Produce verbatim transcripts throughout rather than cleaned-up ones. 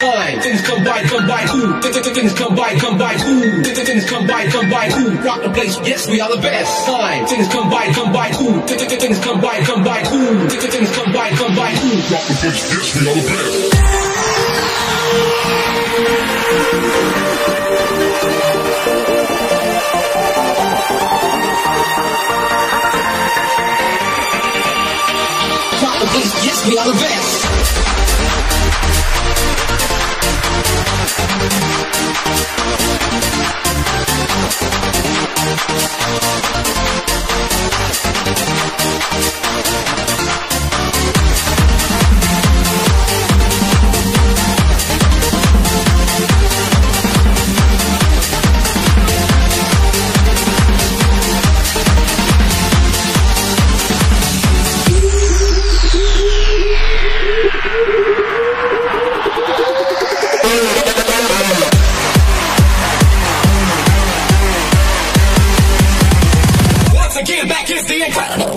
Things come by, come by, cool. Things come by, come by, cool. Things come by, come by, cool. Rock the place, yes, we are the best. Time. Things come by, come by, cool. Things come by, come by, cool. Things come by, come by, cool. Rock the place, yes, we are the best. Rock the place, yes, we are the best. Again, back is the incredible.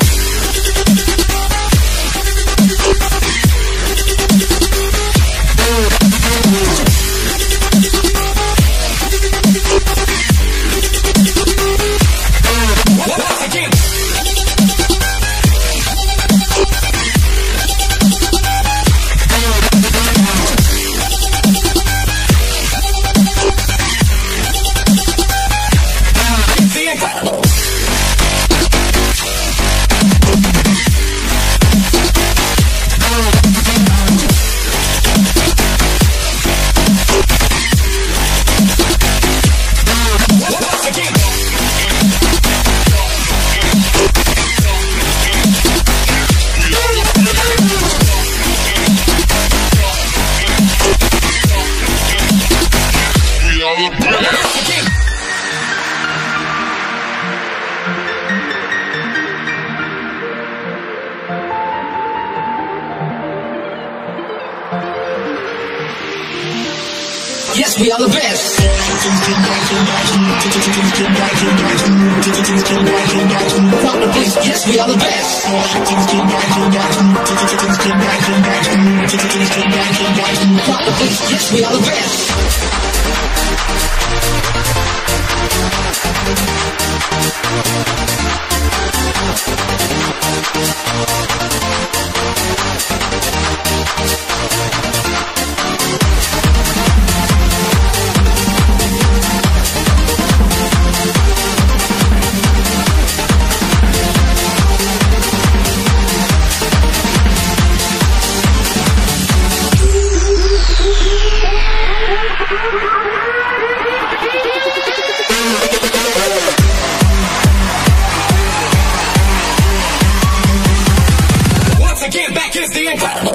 Yes, we are the best. Rock the place, yes, we are the best. Rock the place, yes, we are the best. Get back is the incredible.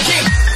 Again.